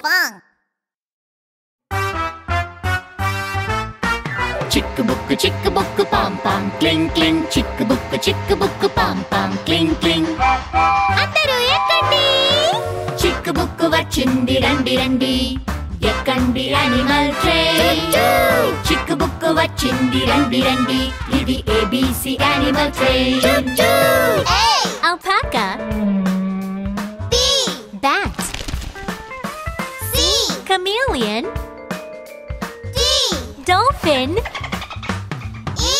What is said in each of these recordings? Pinkfong. Chickabooka, chickabooka, pom pom, cling cling. Chickabooka, chickabooka, pom pom, cling cling. అందరూ ఎక్కండి. చిక్కబుక్కు వచ్చింది రండి రండి, ఎక్కండి అనిమల్ ట్రైన్. చిక్కబుక్కు వచ్చింది రండి రండి, ఇది ABC animal train. A alpaca, B bat, C chameleon, D dolphin, E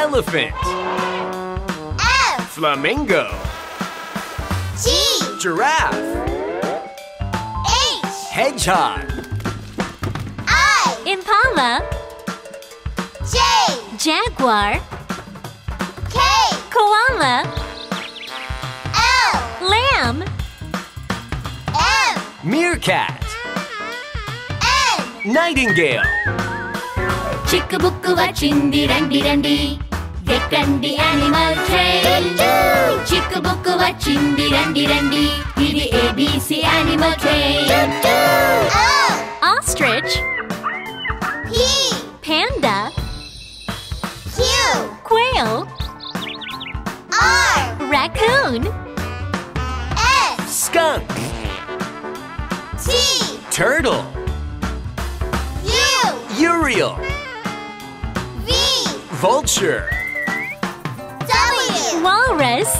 elephant, F flamingo, G giraffe, H hedgehog, I impala, J jaguar, K koala, L lamb, M meerkat, N nightingale. Chickabooka vachindi randi randi, ekandi animal train. Chickabooka vachindi randi randi, idi ABC animal train. O ostrich, P panda, Q quail, R raccoon, S skunk, T turtle, U uriel, V vulture, W walrus,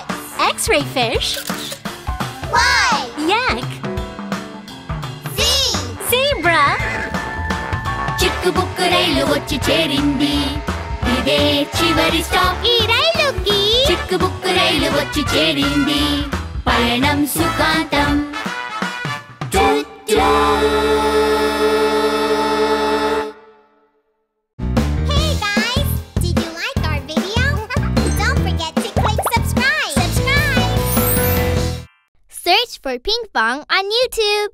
X X-ray fish, Y yak, Z zebra. చిక్కుబుక్కు రైలు వచ్చి చేరింది, ఇదే చివరి stop. ఈ రైలుకి చిక్కుబుక్కు రైలు వచ్చి చేరింది, పయనం సుఖాంతం. Hey guys, did you like our video? Don't forget to click subscribe. Search for Pinkfong on YouTube.